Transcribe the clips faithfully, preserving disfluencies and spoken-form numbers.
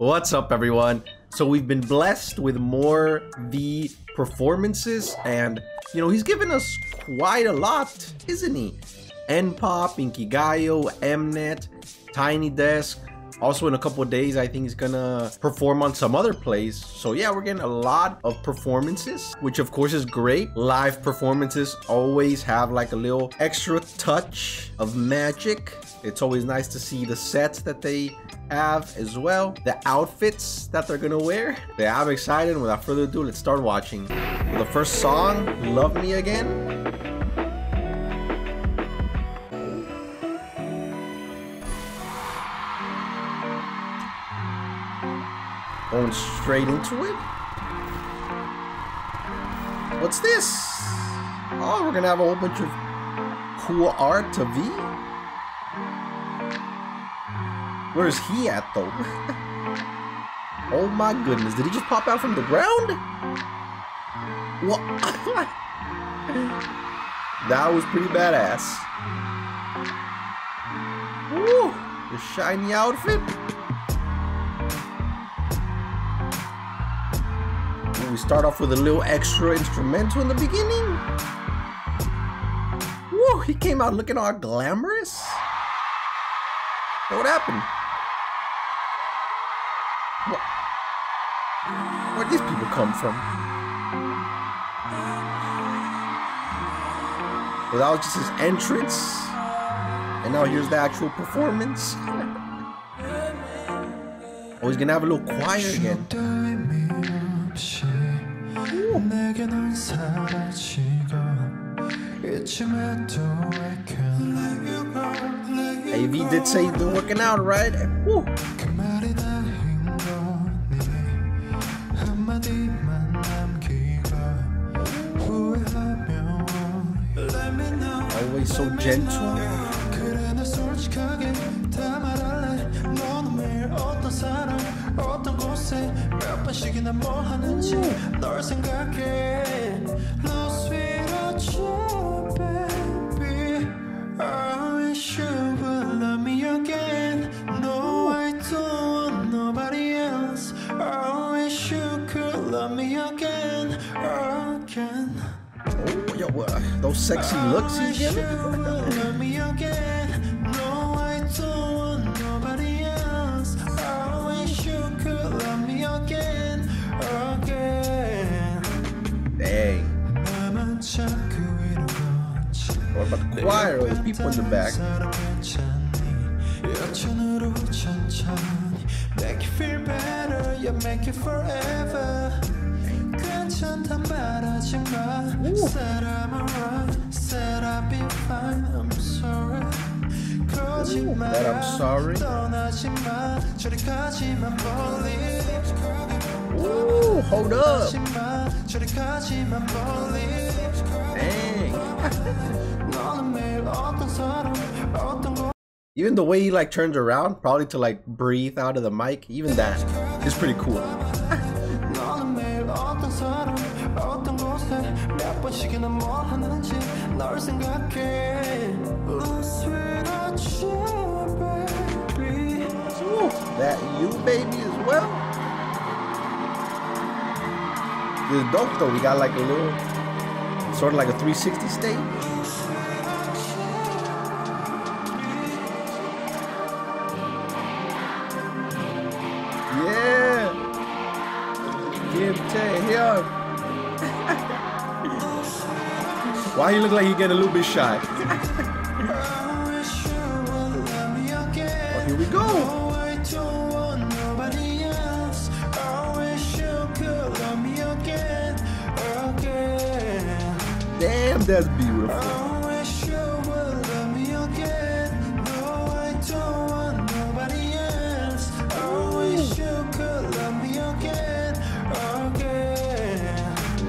What's up, everyone? So we've been blessed with more V performances, and you know, he's given us quite a lot, isn't he? N pop, Inkigayo, Mnet, Tiny Desk. Also, in a couple of days, I think he's gonna perform on some other plays. So yeah, we're getting a lot of performances, which of course is great. Live performances always have like a little extra touch of magic. It's always nice to see the sets that they have as well, the outfits that they're gonna wear. Yeah, I'm excited. Without further ado, let's start watching. For the first song, Love Me Again. Going straight into it. What's this? Oh, we're gonna have a whole bunch of cool art to V. Where's he at though? Oh my goodness, did he just pop out from the ground? What? That was pretty badass. Woo! The shiny outfit. We start off with a little extra instrumental in the beginning. Woo, he came out looking all glamorous. What happened? What? Where'd these people come from? Well, that was just his entrance. And now here's the actual performance. Oh, he's gonna have a little choir again. Hey, V did say he's been working out, right? Woo. Always so gentle. Oh, yo, uh, those sexy looks he's giving. Dang. What about the choir? There's people in the back. Make you feel better, you make it forever. I'm sorry. That I'm sorry. Ooh, hold up. Dang. Even the way he like turns around, probably to like breathe out of the mic, even that is pretty cool. Ooh, that you baby as well. This is dope though. We got like a little sort of like a three sixty stage. Why he look like he get a little bit shy? Oh, here we go. Damn, that's beautiful.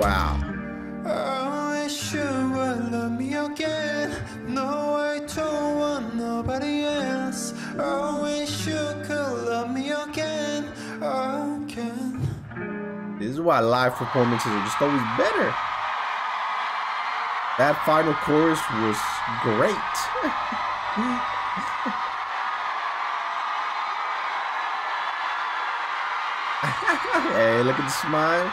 Wow. I wish you would love me again. No, I don't want nobody else. I wish you could love me again. Again. This is why live performances are just always better. That final chorus was great. Hey, look at the smile.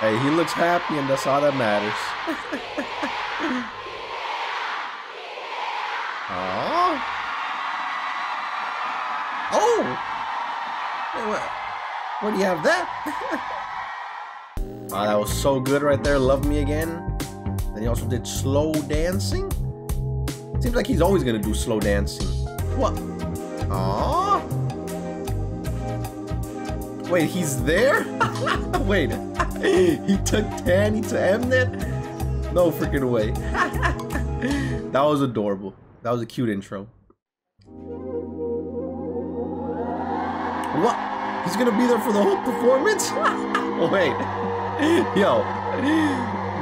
Hey, he looks happy, and that's all that matters. Aww. Oh! Hey, what? What do you have that? Wow, that was so good right there. Love Me Again. Then he also did Slow Dancing. Seems like he's always gonna do slow dancing. What? Aww. Wait, he's there? Wait, he took Tanny to Mnet? No freaking way. That was adorable. That was a cute intro. What? He's gonna be there for the whole performance? Wait. Yo.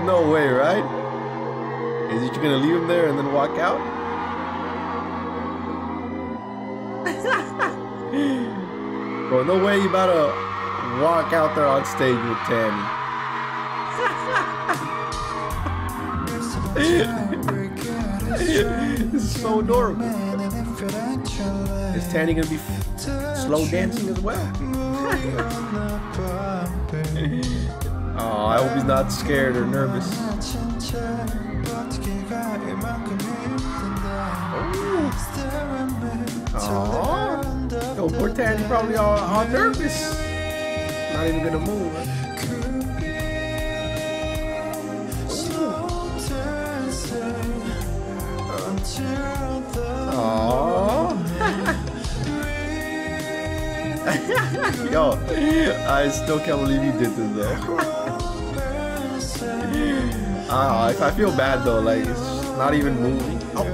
No way, right? Is he gonna leave him there and then walk out? Bro, no way you about to walk out there on stage with Tanny. This is so adorable. Is Tanny gonna be slow dancing as well? Oh, I hope he's not scared or nervous. Oh. Yo, poor Tanny's probably all, all nervous. Not even gonna move. Aww. Yo, I still can't believe you did this though. Ah, uh, I feel bad though. Like it's not even moving. Oh.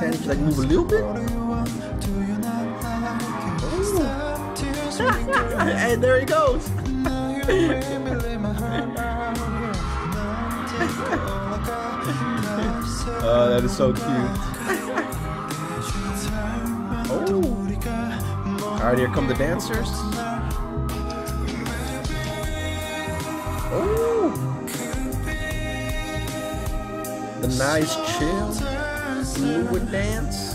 Tanny should like move a little bit. And there he goes. Oh, that is so cute. Oh. Alright, here come the dancers. Oh. The nice chill. You would dance.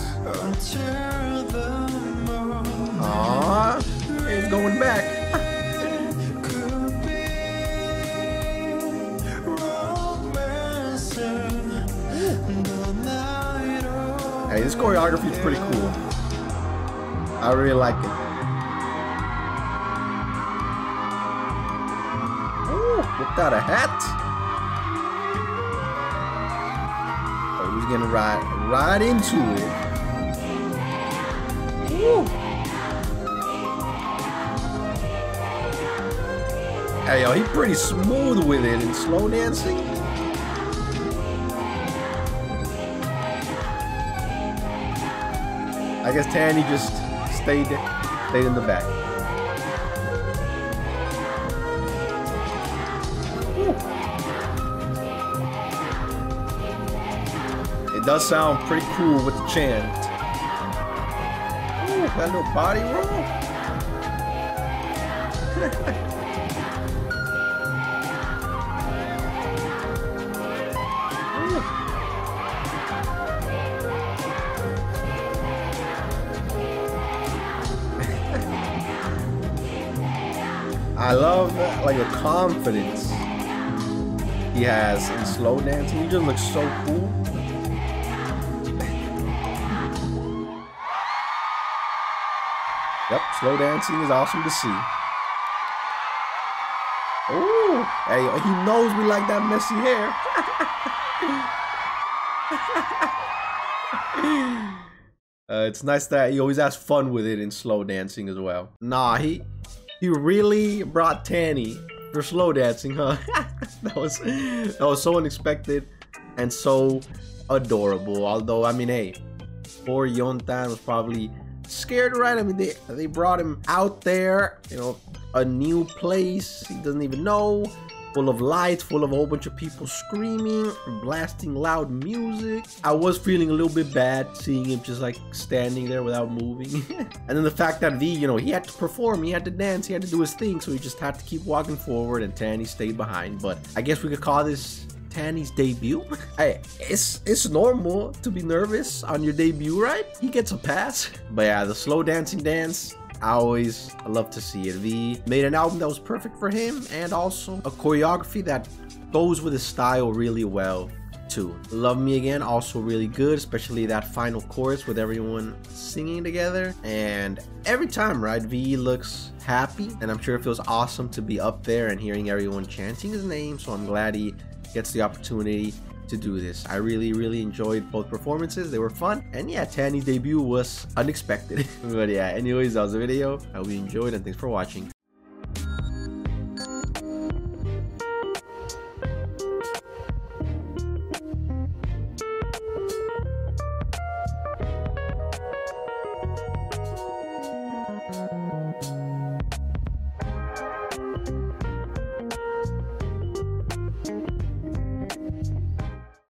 Aww, he's going back. Hey, this choreography is pretty cool. I really like it. Ooh, without a hat. Gonna ride right into it. Woo. Hey yo, he pretty smooth with it and slow dancing. I guess Tanny just stayed stayed in the back. It does sound pretty cool with the chant. Ooh, that little body roll. I love like the confidence he has in slow dancing. He just looks so cool. Yep, slow dancing is awesome to see. Ooh, hey, he knows we like that messy hair. uh, it's nice that he always has fun with it in slow dancing as well. Nah, he he really brought Tanny for slow dancing, huh? that was that was so unexpected and so adorable. Although, I mean, hey, poor Yeontan was probably scared, right? I mean, they they brought him out there, you know, a new place he doesn't even know, full of lights, full of a whole bunch of people screaming, blasting loud music. I was feeling a little bit bad seeing him just like standing there without moving. And then the fact that V, you know, he had to perform, he had to dance, he had to do his thing, so he just had to keep walking forward and Tanny stayed behind. But I guess we could call this Tanny's debut. Hey, it's, it's normal to be nervous on your debut, right? He gets a pass. But yeah, the slow dancing dance, I always love to see it. V made an album that was perfect for him, and also a choreography that goes with his style really well too. Love Me Again, also really good, especially that final chorus with everyone singing together. And every time, right, V looks happy, and I'm sure it feels awesome to be up there and hearing everyone chanting his name, so I'm glad he gets the opportunity to do this. I really, really enjoyed both performances. They were fun. And yeah, Tanny's debut was unexpected. But yeah, anyways, that was the video. I hope you enjoyed, and thanks for watching.